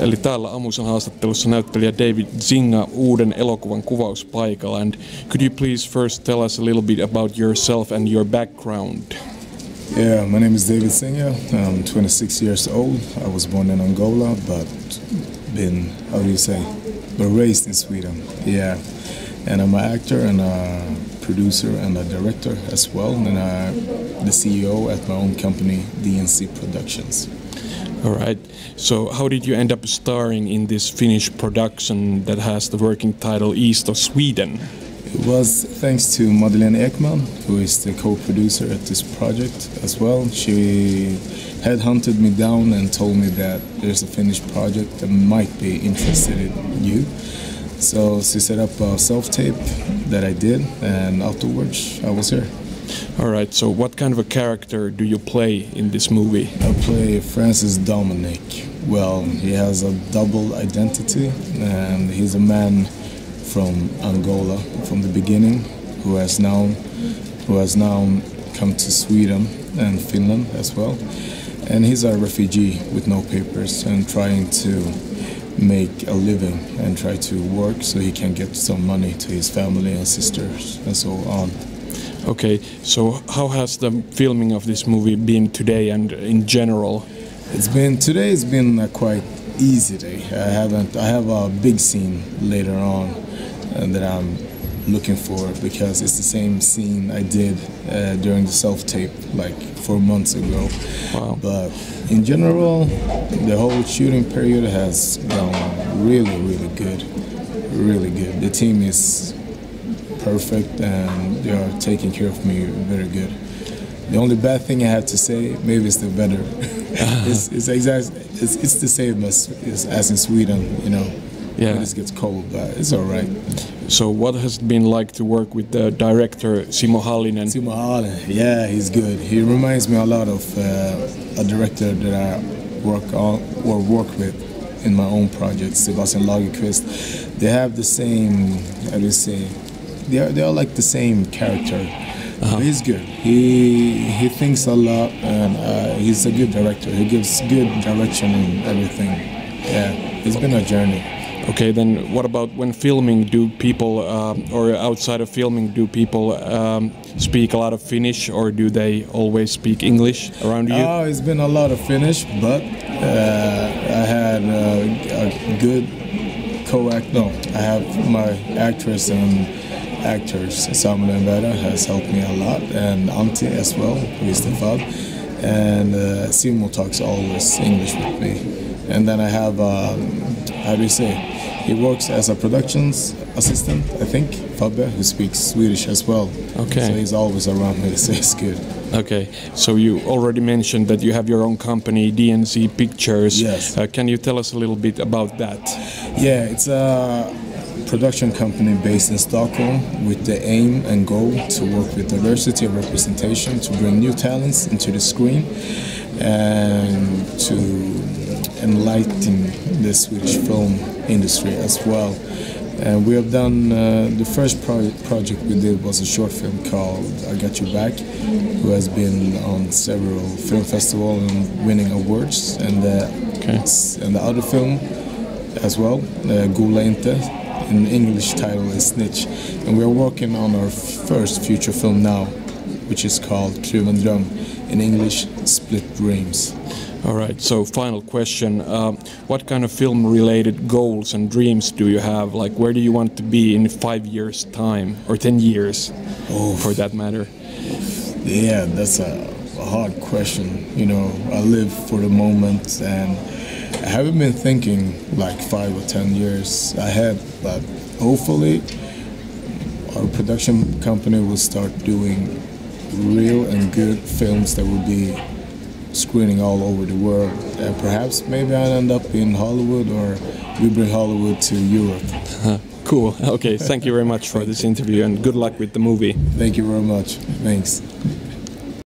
Eli täällä aamuisen haastattelussa näyttelijä David Nzinga uuden elokuvan kuvauspaikalla. And could you please first tell us a little bit about yourself and your background? Yeah, my name is David Nzinga. I'm 26 years old. I was born in Angola, but been, how do you say, but raised in Sweden. Yeah, and I'm an actor and a producer and a director as well, and I'm the CEO at my own company, DNC Productions. All right. So how did you end up starring in this Finnish production that has the working title East of Sweden? It was thanks to Madeleine Ekman, who is the co-producer at this project as well. She headhunted me down and told me that there's a Finnish project that might be interested in you. So she set up a self-tape that I did, and afterwards I was here. All right, so what kind of a character do you play in this movie? I play Francis Dominic. Well, he has a double identity, and he's a man from Angola from the beginning, who has now come to Sweden and Finland as well, and he's a refugee with no papers and trying to make a living and try to work so he can get some money to his family and sisters and so on. Okay, so how has the filming of this movie been today and in general? Today has been a quite easy day. I have a big scene later on that I'm looking for, because it's the same scene I did during the self-tape like 4 months ago. Wow. But in general, the whole shooting period has gone really, really good. Really good. The team is perfect and they are taking care of me very good. The only bad thing I have to say, maybe it's the weather. It's the same as in Sweden, you know. Yeah. It just gets cold, but it's all right. So what has it been like to work with the director, Simo Hallinen? Simo Hallinen, yeah, he's good. He reminds me a lot of a director that I work with in my own project, Sebastian Lagerqvist. They have the same, how do you say, they are like the same character. But he's good. He thinks a lot, and he's a good director. He gives good direction and everything. Yeah, it's been a journey. Okay, then what about when filming? Do people, or outside of filming, do people speak a lot of Finnish, or do they always speak English around you? Oh, it's been a lot of Finnish, but I had a good I have my actress and actors. Samuel Vera has helped me a lot, and Auntie as well, who is the father. And Simo talks always English with me. And then I have, how do you say, he works as a productions assistant, I think, Fabbe, who speaks Swedish as well. Okay. So he's always around me, so it's good. Okay, so you already mentioned that you have your own company, DNC Pictures. Yes. Can you tell us a little bit about that? Yeah, it's a production company based in Stockholm with the aim and goal to work with diversity and representation, to bring new talents into the screen and to enlighten the Swedish film industry as well. And we have done, the first project we did was a short film called I Got You Back, who has been on several film festivals and winning awards. And the other film as well, Gulainte, in English title is Snitch. And we are working on our first feature film now, which is called Truman Drum, in English, Split Dreams. All right, so final question. What kind of film-related goals and dreams do you have? Like, where do you want to be in 5 years' time, or 10 years, for that matter? Yeah, that's a hard question. You know, I live for the moment, and I haven't been thinking like 5 or 10 years ahead, but hopefully our production company will start doing real and good films that will be screening all over the world, and perhaps maybe I'll end up in Hollywood, or we bring Hollywood to Europe. Cool. Okay, thank you very much for this interview, and good luck with the movie. Thank you very much. Thanks.